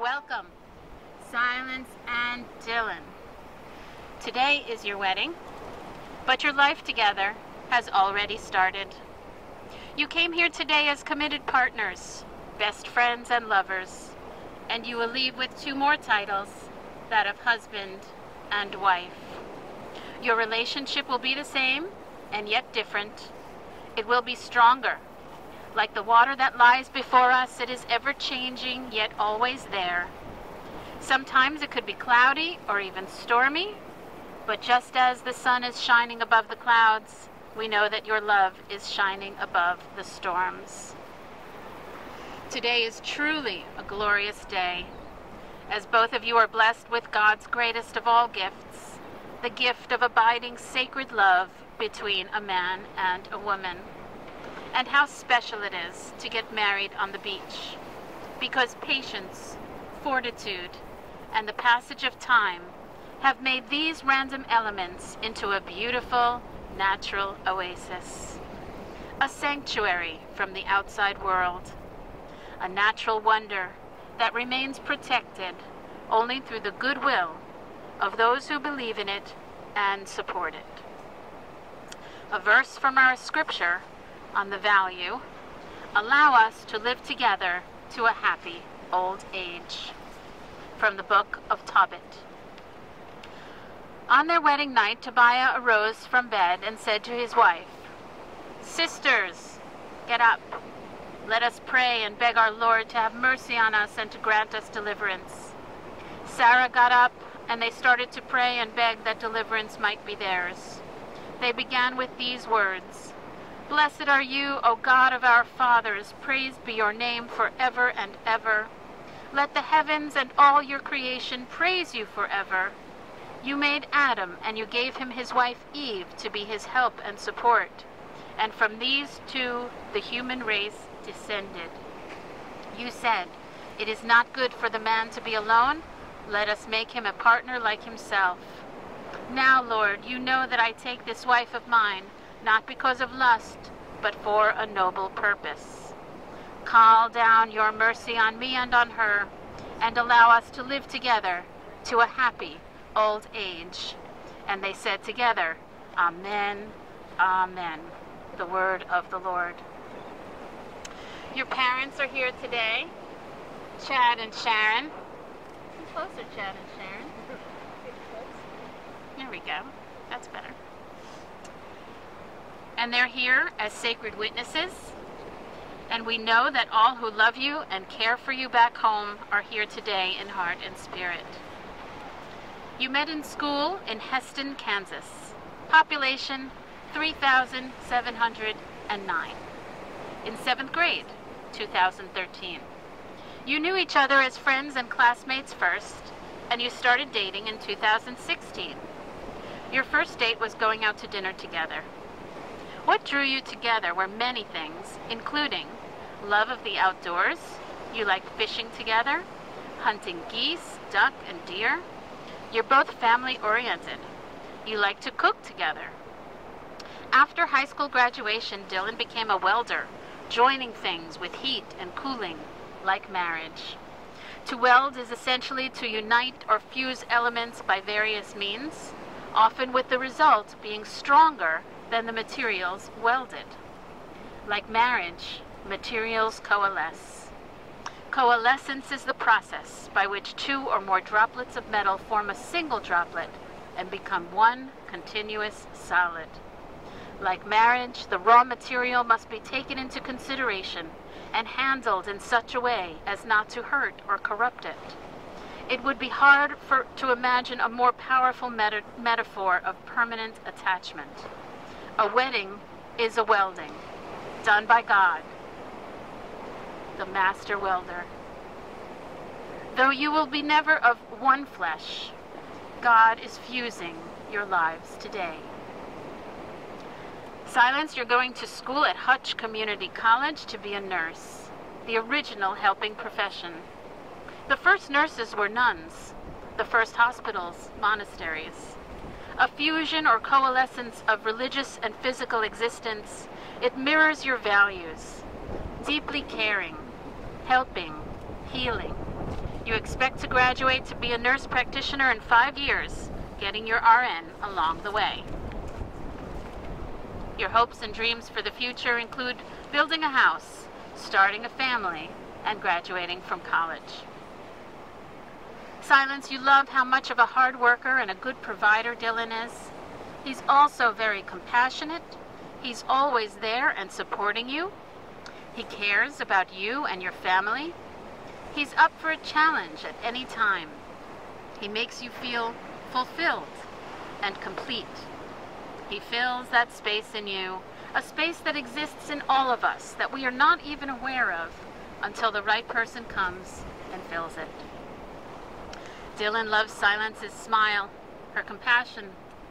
Welcome, Silence and Dylan. Today is your wedding, but your life together has already started. You came here today as committed partners, best friends and lovers, and you will leave with two more titles, that of husband and wife. Your relationship will be the same and yet different. It will be stronger. Like the water that lies before us, it is ever-changing yet always there. Sometimes it could be cloudy or even stormy, but just as the sun is shining above the clouds, we know that your love is shining above the storms. Today is truly a glorious day, as both of you are blessed with God's greatest of all gifts, the gift of abiding sacred love between a man and a woman. And how special it is to get married on the beach, because patience, fortitude, and the passage of time have made these random elements into a beautiful, natural oasis, a sanctuary from the outside world, a natural wonder that remains protected only through the goodwill of those who believe in it and support it. A verse from our scripture on the value, allow us to live together to a happy old age, from the book of Tobit. On their wedding night, Tobiah arose from bed and said to his wife, "Sisters, get up. Let us pray and beg our Lord to have mercy on us and to grant us deliverance." Sarah got up, and they started to pray and beg that deliverance might be theirs. They began with these words, "Blessed are you, O God of our fathers. Praised be your name forever and ever. Let the heavens and all your creation praise you forever. You made Adam, and you gave him his wife Eve to be his help and support. And from these two the human race descended. You said, 'It is not good for the man to be alone. Let us make him a partner like himself.' Now, Lord, you know that I take this wife of mine, not because of lust, but for a noble purpose. Call down your mercy on me and on her, and allow us to live together to a happy old age." And they said together, "Amen, amen," the word of the Lord. Your parents are here today, Chad and Sharon. Come closer, Chad and Sharon. There we go. That's better. And they're here as sacred witnesses. And we know that all who love you and care for you back home are here today in heart and spirit. You met in school in Heston, Kansas. Population 3,709. In 7th grade, 2013. You knew each other as friends and classmates first, and you started dating in 2016. Your first date was going out to dinner together. What drew you together were many things, including love of the outdoors. You like fishing together, hunting geese, duck, and deer. You're both family-oriented. You like to cook together. After high school graduation, Dylan became a welder, joining things with heat and cooling, like marriage. To weld is essentially to unite or fuse elements by various means, often with the result being stronger than the materials welded. Like marriage, materials coalesce. Coalescence is the process by which two or more droplets of metal form a single droplet and become one continuous solid. Like marriage, the raw material must be taken into consideration and handled in such a way as not to hurt or corrupt it. It would be hard to imagine a more powerful metaphor of permanent attachment. A wedding is a welding, done by God, the master welder. Though you will be never of one flesh, God is fusing your lives today. Silence, you're going to school at Hutch Community College to be a nurse, the original helping profession. The first nurses were nuns, the first hospitals, monasteries. A fusion or coalescence of religious and physical existence, it mirrors your values. Deeply caring, helping, healing. You expect to graduate to be a nurse practitioner in 5 years, getting your RN along the way. Your hopes and dreams for the future include building a house, starting a family, and graduating from college. Silence, you love how much of a hard worker and a good provider Dylan is. He's also very compassionate. He's always there and supporting you. He cares about you and your family. He's up for a challenge at any time. He makes you feel fulfilled and complete. He fills that space in you, a space that exists in all of us that we are not even aware of until the right person comes and fills it. Dylan loves Silence's smile, her compassion,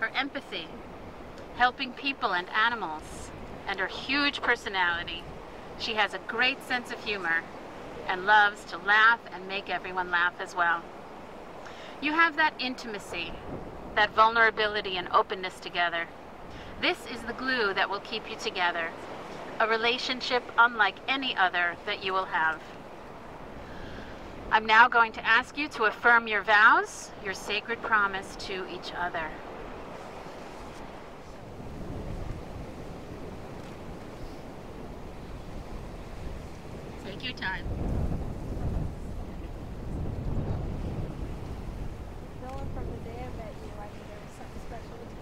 her empathy, helping people and animals, and her huge personality. She has a great sense of humor and loves to laugh and make everyone laugh as well. You have that intimacy, that vulnerability and openness together. This is the glue that will keep you together, a relationship unlike any other that you will have. I'm now going to ask you to affirm your vows, your sacred promise to each other. Take your time. Dylan, from the day I met you, I knew there was something special between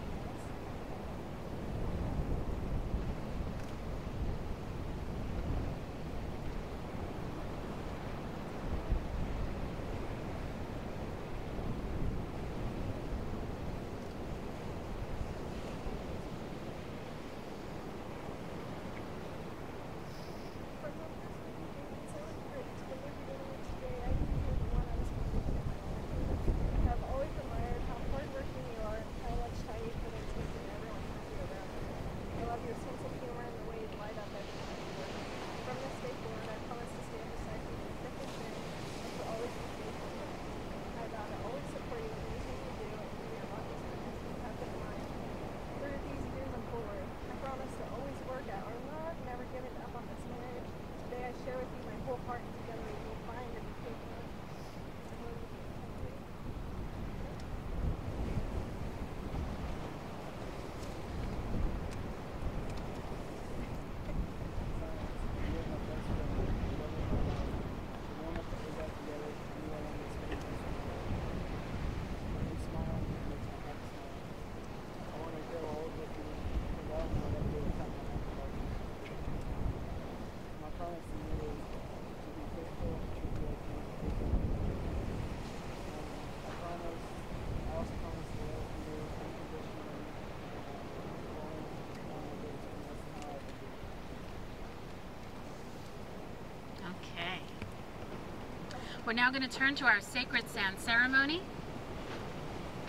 We're now going to turn to our sacred sand ceremony.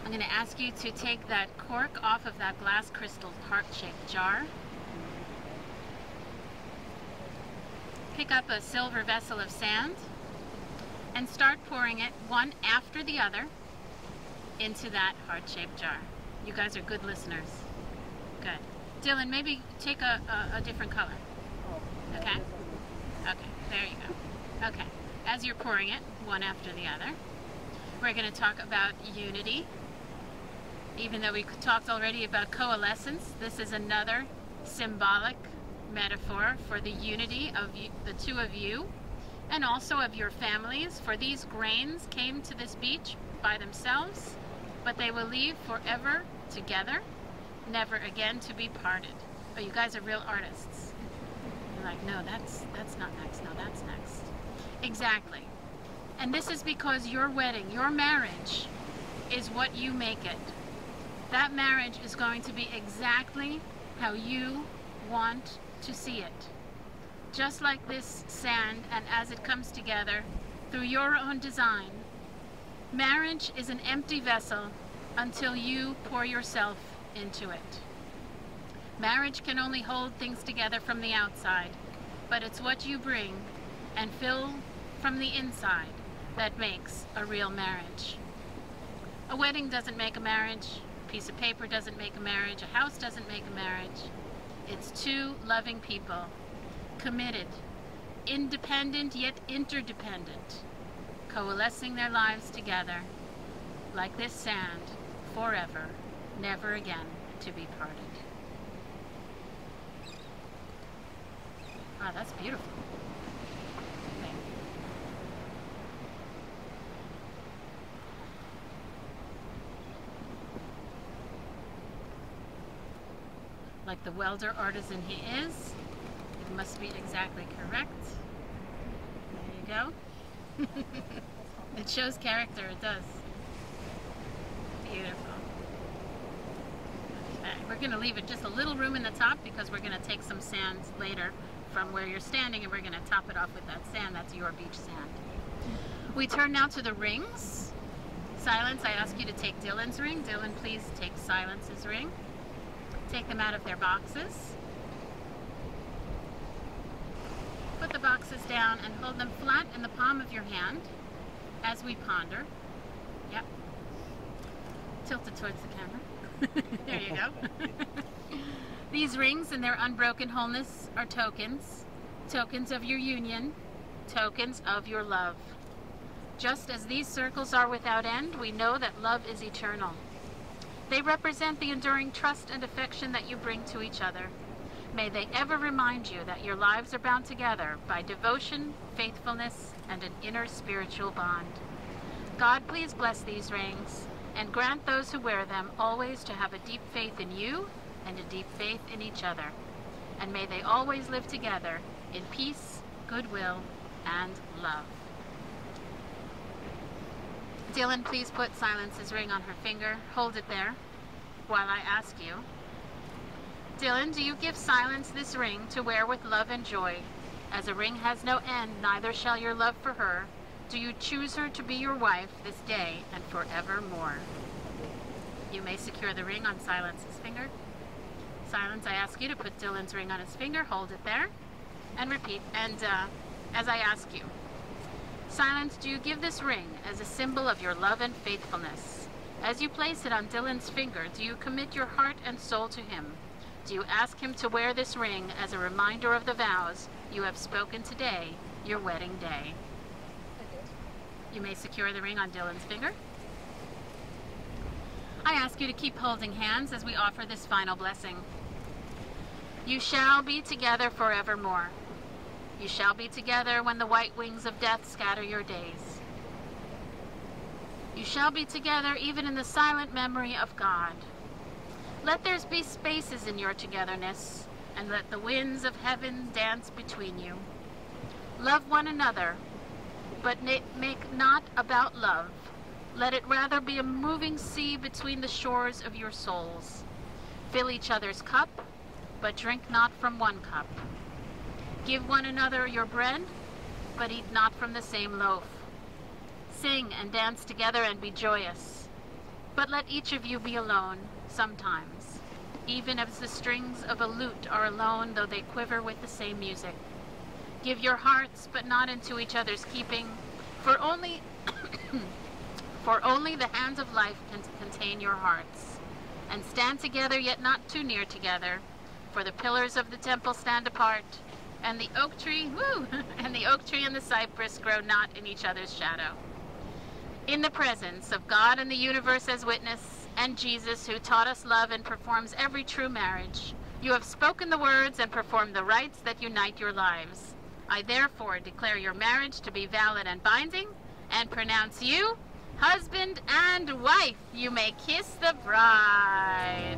I'm going to ask you to take that cork off of that glass crystal heart-shaped jar. Pick up a silver vessel of sand and start pouring it one after the other into that heart-shaped jar. You guys are good listeners. Good. Dylan, maybe take a different color. Okay? Okay, there you go. Okay. As you're pouring it, one after the other, we're going to talk about unity. Even though we talked already about coalescence, this is another symbolic metaphor for the unity of the two of you and also of your families. For these grains came to this beach by themselves, but they will leave forever together, never again to be parted. Oh, you guys are real artists. You're like, no, that's not next, no, that's next. Exactly. And this is because your wedding, your marriage, is what you make it. That marriage is going to be exactly how you want to see it. Just like this sand, and as it comes together through your own design. Marriage is an empty vessel until you pour yourself into it. Marriage can only hold things together from the outside, but it's what you bring and fill from the inside that makes a real marriage. A wedding doesn't make a marriage, a piece of paper doesn't make a marriage, a house doesn't make a marriage. It's two loving people, committed, independent yet interdependent, coalescing their lives together, like this sand, forever, never again to be parted. Ah, that's beautiful. Okay. Like the welder artisan he is, it must be exactly correct. There you go. It shows character, it does. Beautiful. Okay, we're going to leave it just a little room in the top because we're going to take some sand later from where you're standing and we're going to top it off with that sand. That's your beach sand. We turn now to the rings. Silence, I ask you to take Dylan's ring. Dylan, please take Silence's ring. Take them out of their boxes. Put the boxes down and hold them flat in the palm of your hand as we ponder. Yep. Tilted towards the camera. There you go. These rings and their unbroken wholeness are tokens. Tokens of your union. Tokens of your love. Just as these circles are without end, we know that love is eternal. They represent the enduring trust and affection that you bring to each other. May they ever remind you that your lives are bound together by devotion, faithfulness, and an inner spiritual bond. God, please bless these rings and grant those who wear them always to have a deep faith in you and a deep faith in each other. And may they always live together in peace, goodwill, and love. Dylan, please put Silence's ring on her finger. Hold it there while I ask you. Dylan, do you give Silence this ring to wear with love and joy? As a ring has no end, neither shall your love for her. Do you choose her to be your wife this day and forevermore? You may secure the ring on Silence's finger. Silence, I ask you to put Dylan's ring on his finger. Hold it there and repeat. And as I ask you, Silence, do you give this ring as a symbol of your love and faithfulness? As you place it on Dylan's finger, do you commit your heart and soul to him? Do you ask him to wear this ring as a reminder of the vows you have spoken today, your wedding day? You may secure the ring on Dylan's finger. I ask you to keep holding hands as we offer this final blessing. You shall be together forevermore. You shall be together when the white wings of death scatter your days. You shall be together even in the silent memory of God. Let there be spaces in your togetherness, and let the winds of heaven dance between you. Love one another, but make not about love. Let it rather be a moving sea between the shores of your souls. Fill each other's cup, but drink not from one cup. Give one another your bread, but eat not from the same loaf. Sing and dance together and be joyous. But let each of you be alone sometimes, even as the strings of a lute are alone, though they quiver with the same music. Give your hearts, but not into each other's keeping, for only the hands of life can contain your hearts. And stand together, yet not too near together, for the pillars of the temple stand apart, and the oak tree, and the cypress grow not in each other's shadow. In the presence of God and the universe as witness, and Jesus who taught us love and performs every true marriage, you have spoken the words and performed the rites that unite your lives. I therefore declare your marriage to be valid and binding, and pronounce you husband and wife. You may kiss the bride.